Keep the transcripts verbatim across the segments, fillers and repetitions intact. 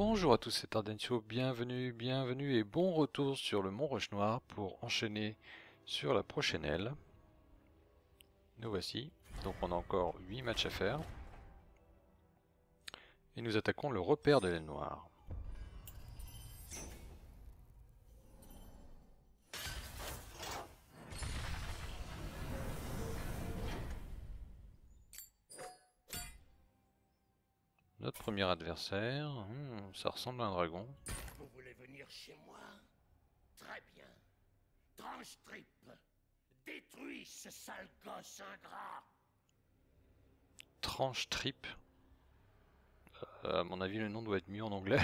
Bonjour à tous, c'est Ardensio, bienvenue, bienvenue et bon retour sur le Mont Rochenoire pour enchaîner sur la prochaine aile. Nous voici, donc on a encore huit matchs à faire. Et nous attaquons le repère de l'aile noire. Notre premier adversaire, hmm, ça ressemble à un dragon. Vous voulez venir chez moi? Très bien. Tranchetripe, détruis ce sale gosse ingrat. Tranchetripe. Euh, à mon avis, le nom doit être mieux en anglais.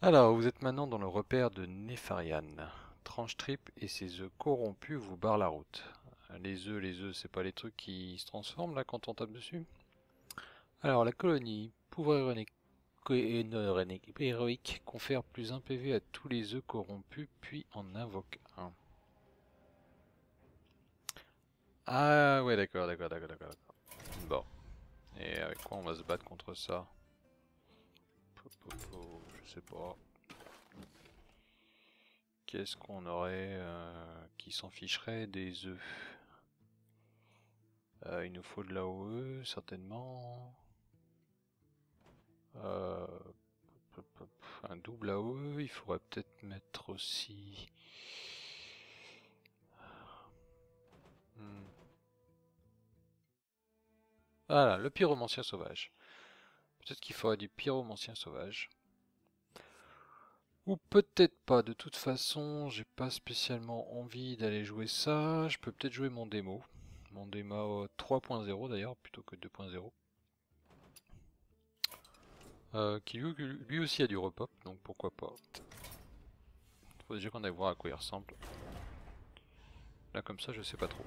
Alors, vous êtes maintenant dans le repère de Nefarian. Tranchetripe et ses œufs corrompus vous barrent la route. Les œufs, les œufs, c'est pas les trucs qui se transforment là quand on tape dessus? Alors, la colonie, pouvoir héroïque, confère plus un P V à tous les œufs corrompus, puis en invoque un. Ah ouais, d'accord, d'accord, d'accord, d'accord. Bon. Et avec quoi on va se battre contre ça? Je sais pas. Qu'est-ce qu'on aurait euh, qui s'en ficherait des œufs? euh, Il nous faut de l'A O E, certainement. Euh, un double A O E, il faudrait peut-être mettre aussi... Hmm. Voilà, le pyromancien sauvage. Peut-être qu'il faudrait du pyromancien sauvage. Ou peut-être pas, de toute façon, j'ai pas spécialement envie d'aller jouer ça. Je peux peut-être jouer mon démo. Mon démo trois point zéro d'ailleurs, plutôt que deux point zéro. Euh, qui lui, lui aussi a du repop, donc pourquoi pas. Faut déjà qu'on aille voir à quoi il ressemble. Là comme ça je sais pas trop.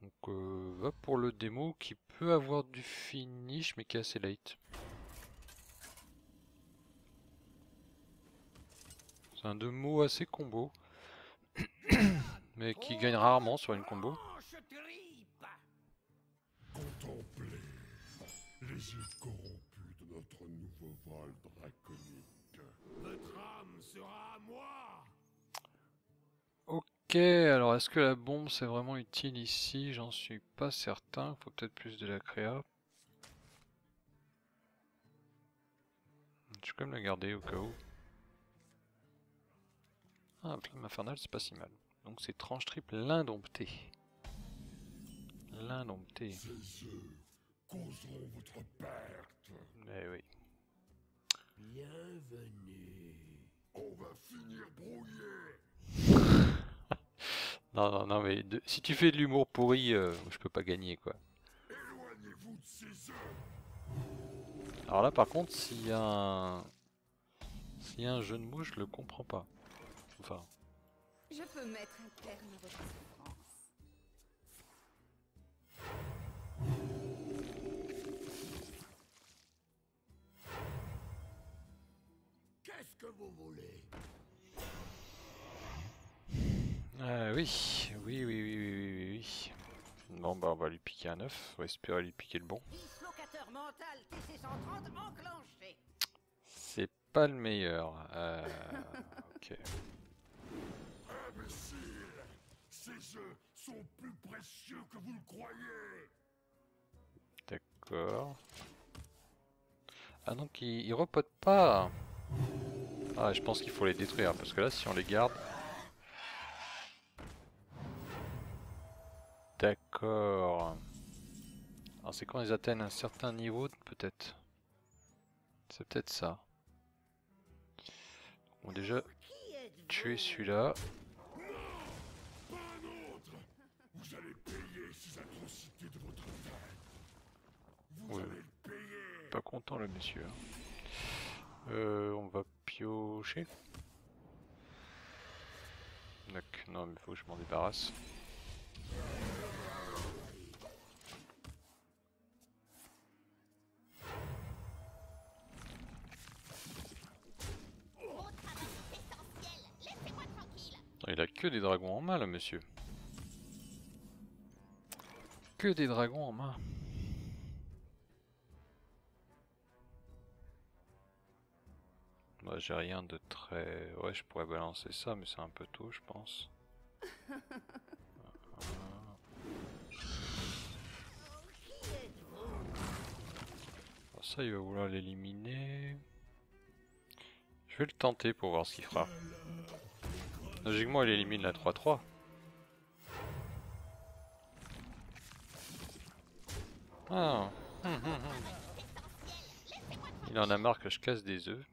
Donc euh, va pour le démo qui peut avoir du finish mais qui est assez light. C'est un démo assez combo. Mais qui gagne rarement sur une combo. Les yeux corrompus de notre nouveau vol draconique. Votre âme sera à moi. Ok, alors est-ce que la bombe c'est vraiment utile ici? J'en suis pas certain, faut peut-être plus de la créa. Je vais quand même la garder au cas où. Ah, plume infernale c'est pas si mal. Donc c'est Tranchetripe l'indompté. L'indompté. Causeront votre perte. Mais oui. Bienvenue. On va finir brouillé. Non, non, non, mais de, si tu fais de l'humour pourri, euh, je peux pas gagner, quoi. Éloignez-vous de ces œufs. Alors là, par contre, s'il y a un... S'il y a un jeu de mots, je le comprends pas. Enfin... Je peux mettre un terme à votre souffrance. Que vous voulez. Ah oui, oui, oui, oui, oui, oui, oui. Bon bah on va lui piquer un œuf, on va espérer lui piquer le bon. C'est pas le meilleur. Euh, ok. Imbécile, ces œufs sont plus précieux que vous le croyez. D'accord. Ah donc il, il repote pas. Ah, je pense qu'il faut les détruire parce que là, si on les garde. D'accord. Alors, c'est quand ils atteignent un certain niveau, peut-être. C'est peut-être ça. On va déjà tuer celui-là. Non, pas un autre. Vous allez payer ces atrocités de votre père. Vous allez le payer. Pas content, le monsieur. Euh, on va piocher. Donc, non, mais faut que je m'en débarrasse. Il a que des dragons en main, là, monsieur. Que des dragons en main. Là j'ai rien de très... Ouais, je pourrais balancer ça, mais c'est un peu tôt je pense. Ah, ah. Alors ça il va vouloir l'éliminer. Je vais le tenter pour voir ce qu'il fera. Logiquement il élimine la trois trois. Ah. Il en a marre que je casse des œufs.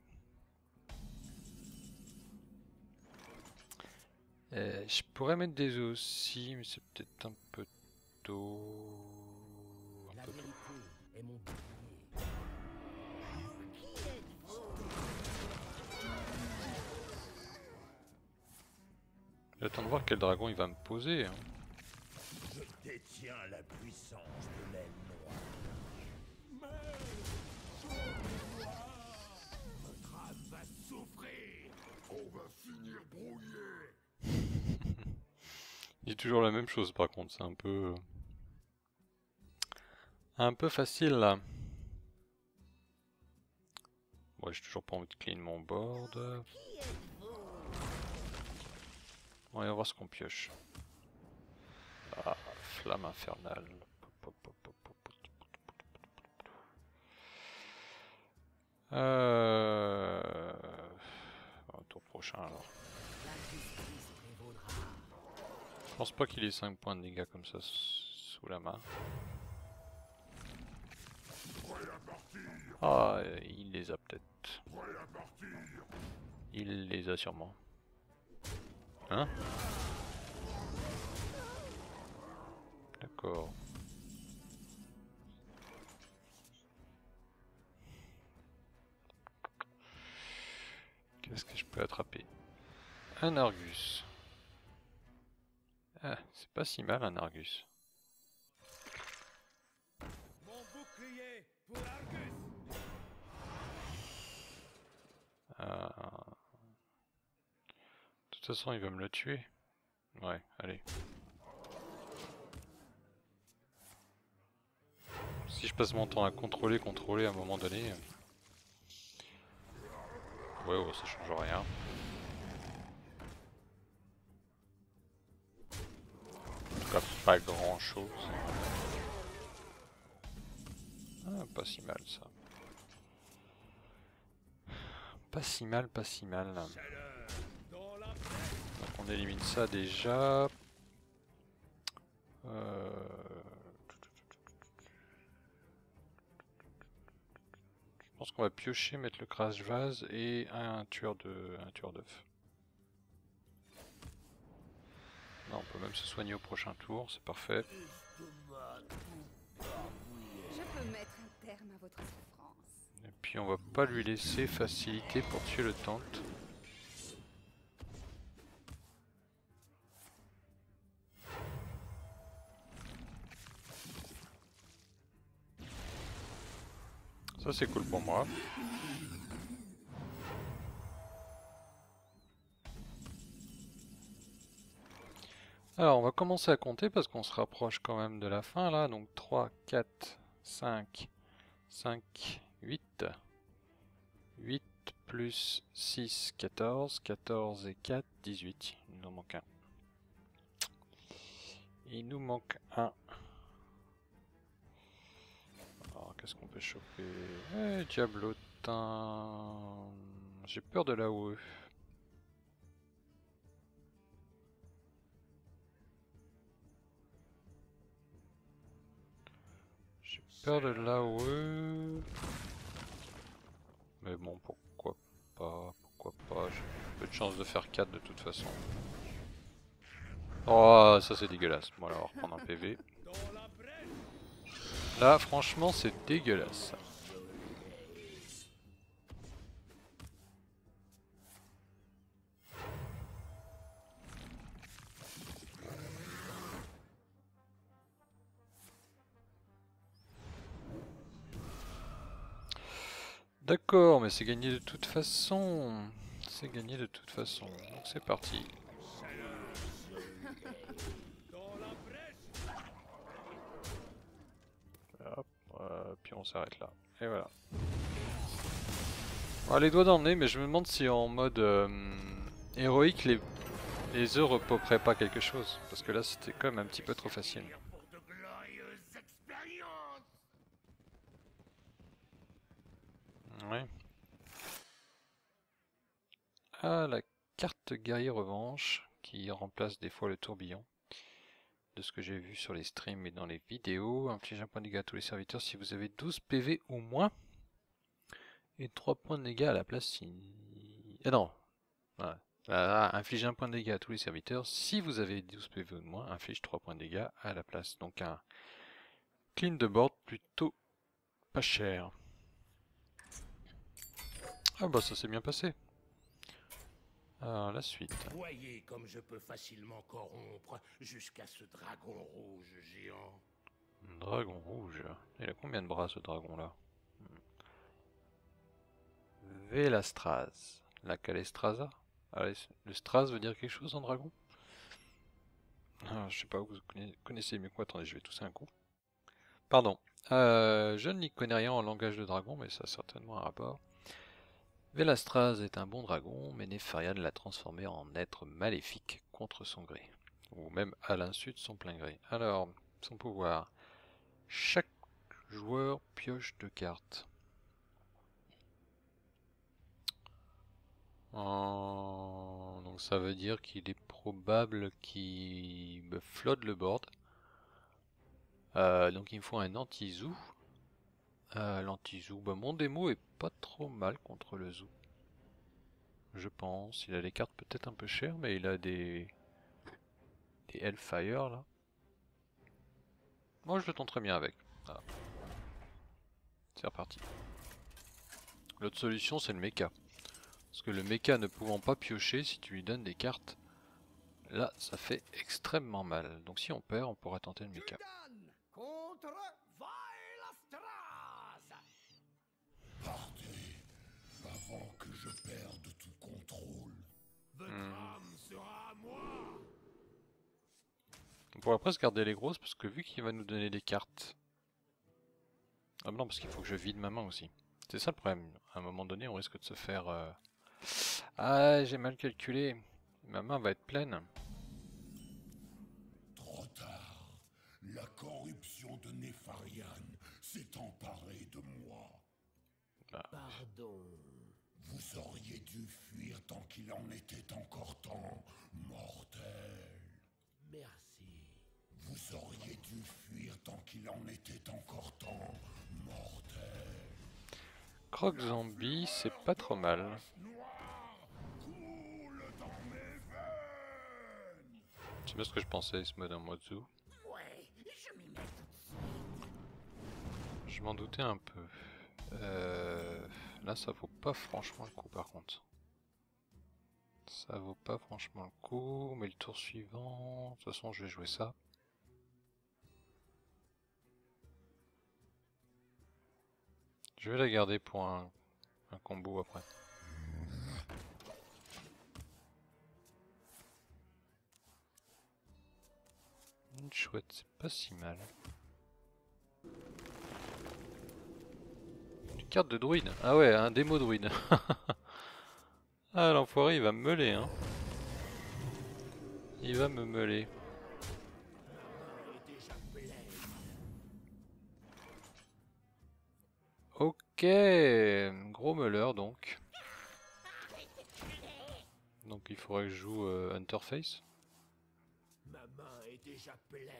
Euh, je pourrais mettre des œufs aussi, mais c'est peut-être un peu tôt. Un peu tôt. J'attends de voir quel dragon il va me poser. Hein. Je détiens la puissance de l'aile noire. Mais... Votre âme va souffrir. On va finir brouillé. Il dit toujours la même chose par contre, c'est un peu... Un peu facile là. Bon, j'ai toujours pas envie de clean mon board. On va voir ce qu'on pioche. Ah, flamme infernale. Euh... Au tour prochain alors. Je pense pas qu'il ait cinq points de dégâts comme ça sous la main. Ah, il les a peut-être. Il les a sûrement. Hein? D'accord. Qu'est-ce que je peux attraper? Un Argus. Ah, c'est pas si mal un Argus. Mon bouclier pour Argus. Ah. De toute façon, il va me le tuer. Ouais, allez. Si je passe mon temps à contrôler, contrôler à un moment donné... Ouais, ouais, ça change rien. En tout cas, pas grand chose. Ah, pas si mal ça. Pas si mal, pas si mal. Là. On élimine ça déjà. Euh... Je pense qu'on va piocher, mettre le crash vase et un tueur de, un tueur d'œuf. Non, on peut même se soigner au prochain tour, c'est parfait. Je peux mettre un terme à votre souffrance. Et puis on va pas lui laisser facilité pour tuer le tente. Ça c'est cool pour moi. Alors on va commencer à compter parce qu'on se rapproche quand même de la fin là. Donc trois, quatre, cinq, cinq, huit. huit plus six, quatorze. quatorze et quatre, dix-huit. Il nous manque un. Il nous manque un. Qu'est-ce qu'on peut choper? Eh, diablotin... J'ai peur de la O E. J'ai peur de la O E... Mais bon, pourquoi pas, pourquoi pas... J'ai peu de chance de faire quatre de toute façon. Oh, ça c'est dégueulasse. Bon, alors on va reprendre un P V. Là, franchement, c'est dégueulasse. D'accord, mais c'est gagné de toute façon. C'est gagné de toute façon. Donc c'est parti. Hop, euh, puis on s'arrête là. Et voilà. Ah, les doigts dans le nez, mais je me demande si en mode euh, héroïque les, les œufs repoperaient pas quelque chose. Parce que là c'était quand même un petit peu trop facile. Ouais. Ah, la carte guerrier revanche qui remplace des fois le tourbillon. De ce que j'ai vu sur les streams et dans les vidéos, inflige un point de dégâts à tous les serviteurs si vous avez douze P V ou moins. Et trois points de dégâts à la place si... Ah non voilà. ah, Inflige un point de dégâts à tous les serviteurs si vous avez douze P V ou moins, inflige trois points de dégâts à la place. Donc un clean de board plutôt pas cher. Ah bah ça s'est bien passé. Alors la suite. Voyez comme je peux facilement corrompre jusqu'à ce dragon rouge géant. Dragon rouge. Il a combien de bras ce dragon là? Vaelastrasz. La Calestraza. Allez, le Stras veut dire quelque chose en dragon? ah, Je sais pas, vous connaissez mieux quoi. Attendez, je vais tousser un coup. Pardon. Euh, je n'y connais rien en langage de dragon, mais ça a certainement un rapport. Vaelastrasz est un bon dragon, mais Nefarian l'a transformé en être maléfique contre son gré, ou même à l'insu de son plein gré. Alors, son pouvoir. Chaque joueur pioche deux cartes. Oh, donc ça veut dire qu'il est probable qu'il me flotte le board. Euh, donc il me faut un anti-zou. Euh, L'anti-zou, bah, mon démo est pas trop mal contre le zou. Je pense. Il a des cartes peut-être un peu chères, mais il a des des Hellfire là. Moi je le tente très bien avec. Ah. C'est reparti. L'autre solution c'est le mecha. Parce que le mecha ne pouvant pas piocher, si tu lui donnes des cartes, là ça fait extrêmement mal. Donc si on perd, on pourra tenter le mecha. Partez avant que je perde tout contrôle. Votre âme sera à moi. On pourrait presque garder les grosses parce que vu qu'il va nous donner des cartes. Ah non, parce qu'il faut que je vide ma main aussi. C'est ça le problème. À un moment donné, on risque de se faire. Euh... Ah, j'ai mal calculé. Ma main va être pleine. Trop tard. La corruption de Nefarian s'est emparée de moi. Là. Pardon. Vous auriez dû fuir tant qu'il en était encore temps, mortel. Merci. Vous auriez dû fuir tant qu'il en était encore temps, mortel. Croc zombie, c'est pas trop mal. C'est pas ce que je pensais, ce mode en mode zoo. Je m'en doutais un peu. Euh, là ça vaut pas franchement le coup par contre. Ça vaut pas franchement le coup, mais le tour suivant... De toute façon je vais jouer ça. Je vais la garder pour un, un combo après. Une chouette, c'est pas si mal. Carte de druide. Ah ouais, un démo druide. Ah l'enfoiré il va me meuler hein. Il va me meuler. Ok, gros meuleur donc. Donc il faudrait que je joue euh, Hunterface. Ma main est déjà pleine.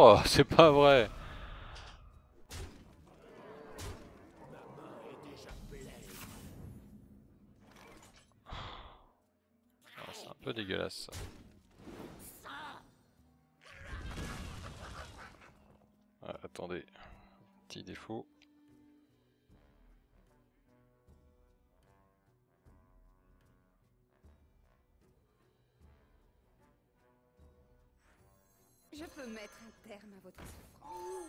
Oh, c'est pas vrai. Oh, c'est un peu dégueulasse ça. Ah, attendez, petit défaut. Je peux mettre un terme à votre souffrance.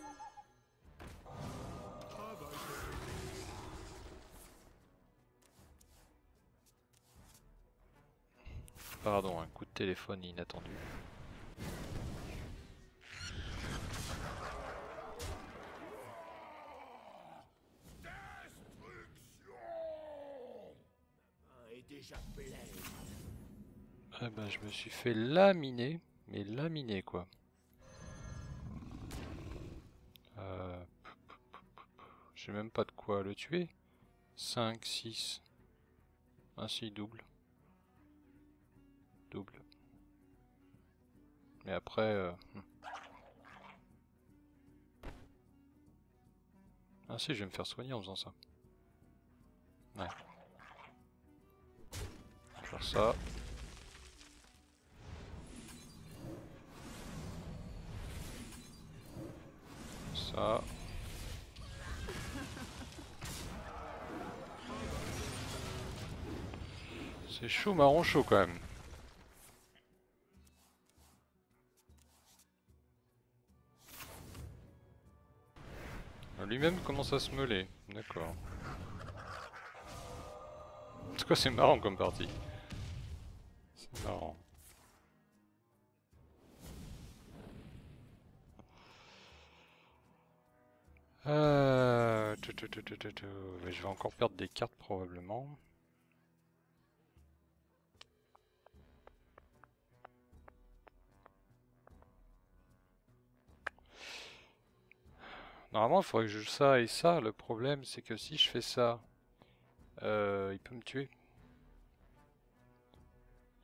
Pardon, un coup de téléphone inattendu. Ah bah je me suis fait laminer, mais laminer quoi. Euh... J'ai même pas de quoi le tuer. cinq, six. Ah si, double. Double. Mais après... Euh... Ah si, je vais me faire soigner en faisant ça. Ouais. Je vais faire ça. Ça. C'est chaud, marron chaud quand même. Lui-même commence à se meuler, d'accord. En tout cas c'est marrant comme partie. C'est marrant. Euh... Mais je vais encore perdre des cartes probablement. Normalement il faudrait que je joue ça et ça, le problème c'est que si je fais ça, euh, il peut me tuer.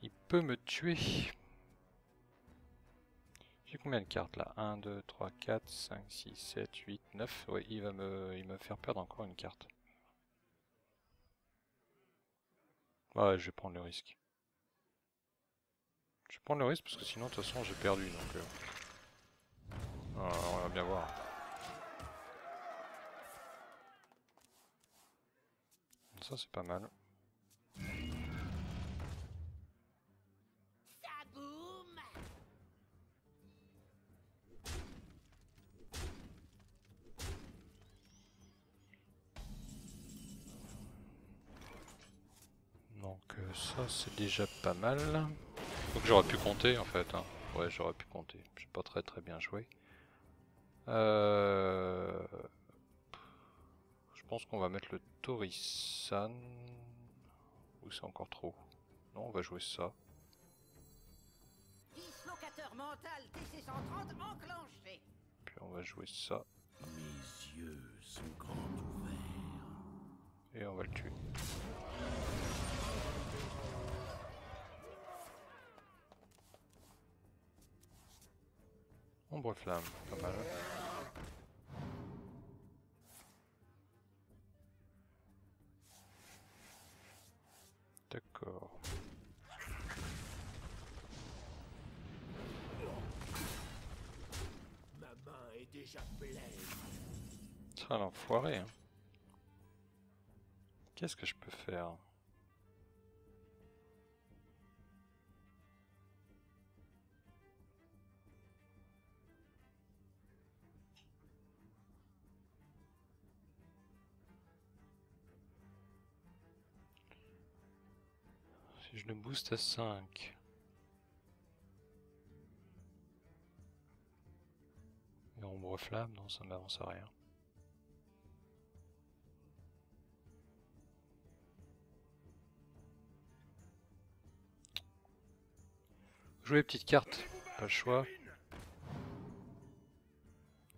Il peut me tuer. J'ai combien de cartes là? un, deux, trois, quatre, cinq, six, sept, huit, neuf. Ouais, il va me, il va me faire perdre encore une carte. Ouais, je vais prendre le risque. Je vais prendre le risque parce que sinon de toute façon j'ai perdu. Donc, euh... alors, on va bien voir. Ça c'est pas mal. Donc euh, ça c'est déjà pas mal. Donc j'aurais pu compter en fait. Hein. Ouais j'aurais pu compter. J'ai pas très très bien joué. Euh... Je pense qu'on va mettre le Torisan. Ou c'est encore trop? Non, on va jouer ça. Dislocateur mental T C cent trente enclenché. Puis on va jouer ça. Mes yeux sont grands ouverts. Et on va le tuer. Ombre flamme, pas mal. D'accord. Ma main est déjà pleine. Ah l'enfoiré hein. Qu'est-ce que je peux faire? Je le booste à cinq. Et ombre flamme, non, ça m'avance à rien. Jouer les petites cartes, pas le choix.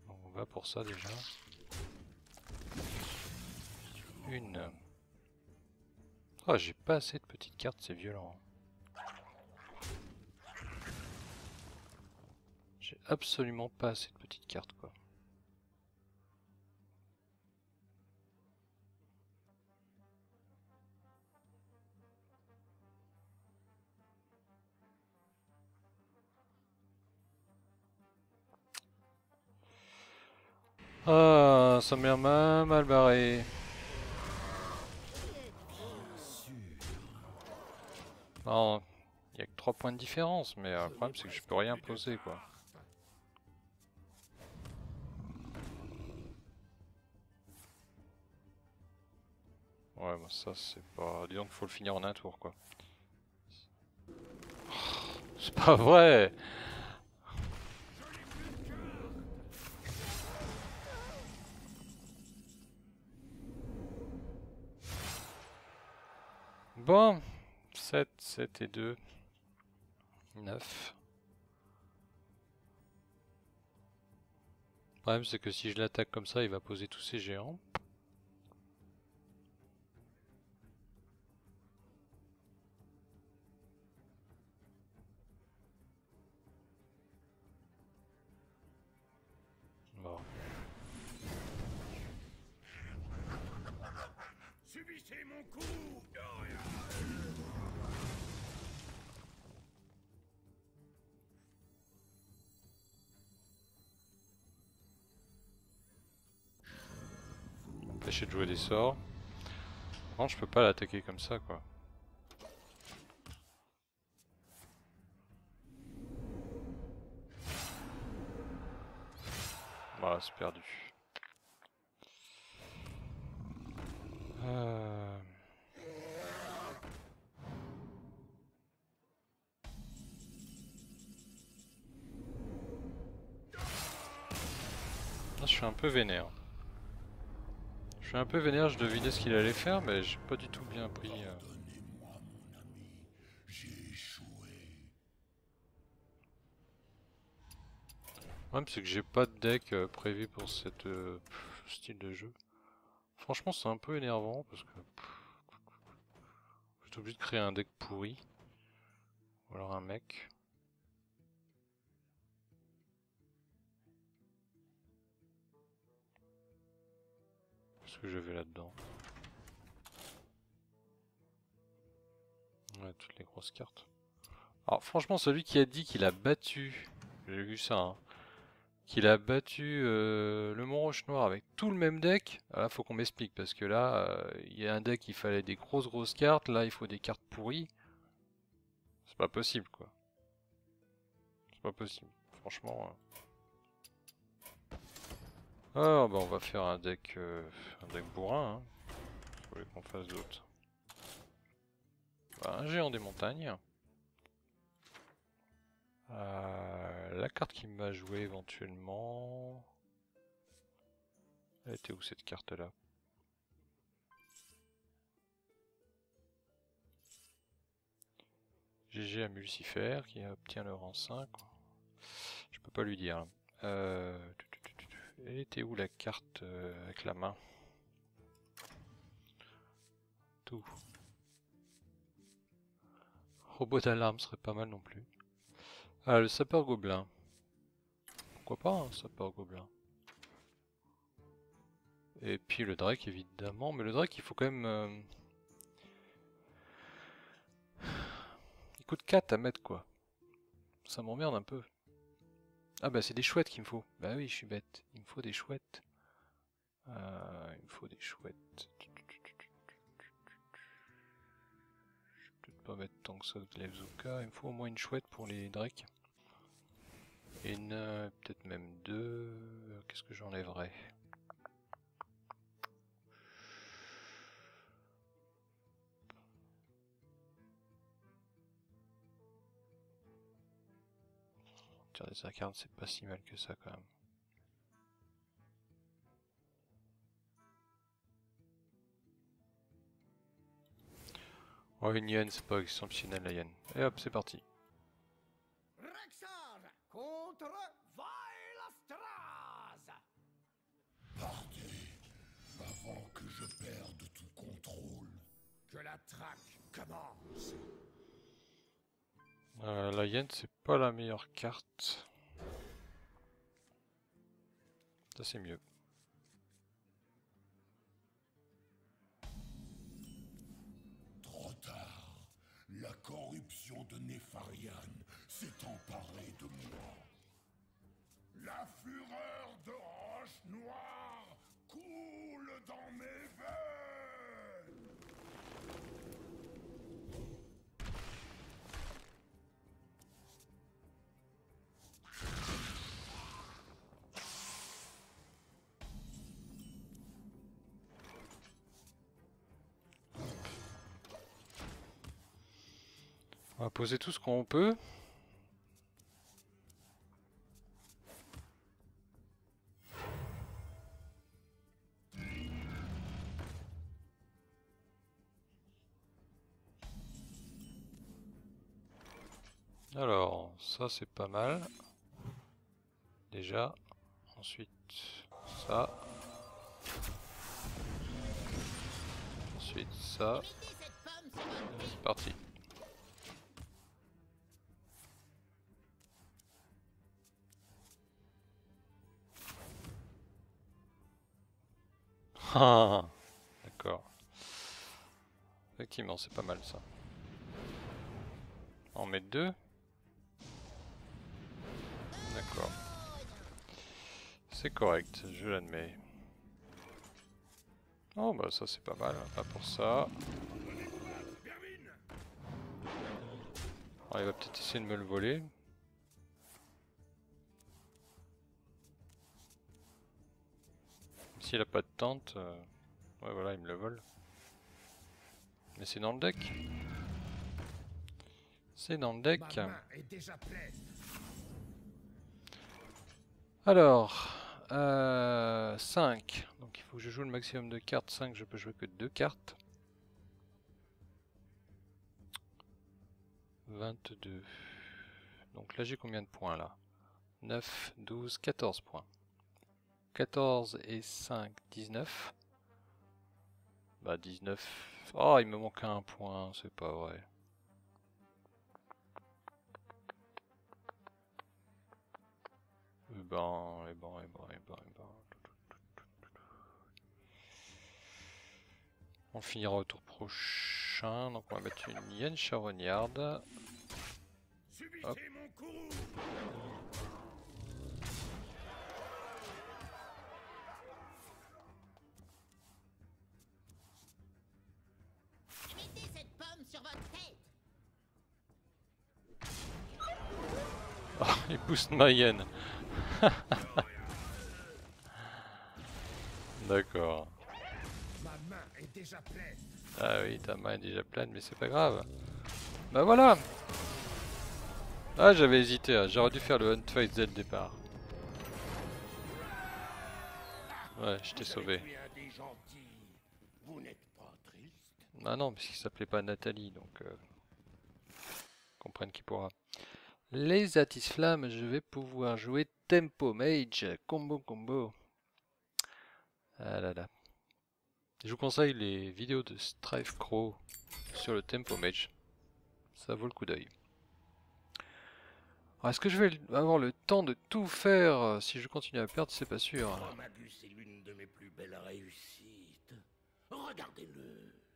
Donc on va pour ça déjà. Une. Oh, j'ai pas assez de petites cartes, c'est violent. J'ai absolument pas assez de petites cartes quoi. Ah, ça m'a mal barré. Non, il n'y a que trois points de différence, mais euh, le problème c'est que je peux rien poser quoi. Ouais, bah ça c'est pas... Disons qu'il faut le finir en un tour quoi. Oh, c'est pas vrai! Bon. sept et deux, neuf. Le problème c'est que si je l'attaque comme ça, il va poser tous ses géants. Tâchez de jouer des sorts. Non, je peux pas l'attaquer comme ça quoi. Voilà, c'est perdu. Euh... Là, je suis un peu vénère. Je suis un peu vénère, je devinais ce qu'il allait faire, mais j'ai pas du tout bien pris. Euh... Le problème, c'est que j'ai pas de deck euh, prévu pour cette euh, pff, style de jeu. Franchement, c'est un peu énervant parce que je suis obligé de créer un deck pourri ou alors un mec. Qu'est-ce que j'avais là-dedans? Ouais, toutes les grosses cartes. Alors franchement, celui qui a dit qu'il a battu, j'ai vu ça, hein, qu'il a battu euh, le Mont Rochenoire avec tout le même deck, alors là, faut qu'on m'explique, parce que là, il euh, y a un deck, il fallait des grosses grosses cartes, là il faut des cartes pourries. C'est pas possible quoi. C'est pas possible, franchement... Euh... Ah bah on va faire un deck, euh, un deck bourrin, hein. Je voulais qu'on fasse d'autres. Bah, un géant des montagnes. Euh, la carte qui m'a joué éventuellement... Elle était où cette carte là? G G à Mulcifer qui obtient le rang cinq. Je peux pas lui dire. Euh... Elle était où la carte euh, avec la main? Tout. Robot d'alarme serait pas mal non plus. Ah, le sapeur gobelin. Pourquoi pas un sapeur gobelin? Et puis le drake évidemment, mais le drake il faut quand même... Euh... Il coûte quatre à mettre quoi. Ça m'emmerde un peu. Ah bah c'est des chouettes qu'il me faut. Bah oui, je suis bête. Il me faut des chouettes. Euh, il me faut des chouettes. Je vais peut-être pas mettre tant que ça de l'Evzuka. Il me faut au moins une chouette pour les drakes. Et une, peut-être même deux. Qu'est-ce que j'enlèverais? Des incarnes, c'est pas si mal que ça quand même. Oh, une hyène, c'est pas exceptionnel la hyène. Et hop, c'est parti. Rexar contre Vaelastrasz. Partez avant que je perde tout contrôle. Que la traque commence. Euh, la hyène, c'est pas la meilleure carte. Ça, c'est mieux. Trop tard. La corruption de Nefarian s'est emparée de moi. La fureur de Roche-Noire coule dans mes veines. On va poser tout ce qu'on peut. ça c'est pas mal. Déjà, ensuite ça. Ensuite ça. C'est parti. Ah, d'accord. Effectivement, c'est pas mal ça. On met deux. D'accord. C'est correct, je l'admets. Oh bah ça c'est pas mal, pas pour ça. Alors, il va peut-être essayer de me le voler. S'il a pas de tente, euh... ouais voilà il me le vole. Mais c'est dans le deck. C'est dans le deck. Alors, euh, cinq. Donc il faut que je joue le maximum de cartes. cinq, je peux jouer que deux cartes. vingt-deux. Donc là j'ai combien de points là? neuf, douze, quatorze points. quatorze et cinq, dix-neuf. Bah dix-neuf. Oh, il me manque un point, c'est pas vrai. Et ben, et ben, et ben, et ben, et ben. On finira au tour prochain. Donc on va mettre une hyène charognarde. Hop. Il pousse ma hyène. D'accord. Ah oui, ta main est déjà pleine, mais c'est pas grave. Bah voilà. Ah, j'avais hésité, hein. J'aurais dû faire le hunt face dès le départ. Ouais, je t'ai sauvé. Ah non, parce qu'il s'appelait pas Nathalie, donc euh, comprenne qui pourra. Les Atis-Flammes, je vais pouvoir jouer Tempo Mage, combo combo. Ah là là. Je vous conseille les vidéos de Strife Crow sur le Tempo Mage. Ça vaut le coup d'œil. Est-ce que je vais avoir le temps de tout faire si je continue à perdre? C'est pas sûr. Romagus est l'une de mes plus belles réussites. Regardez-le.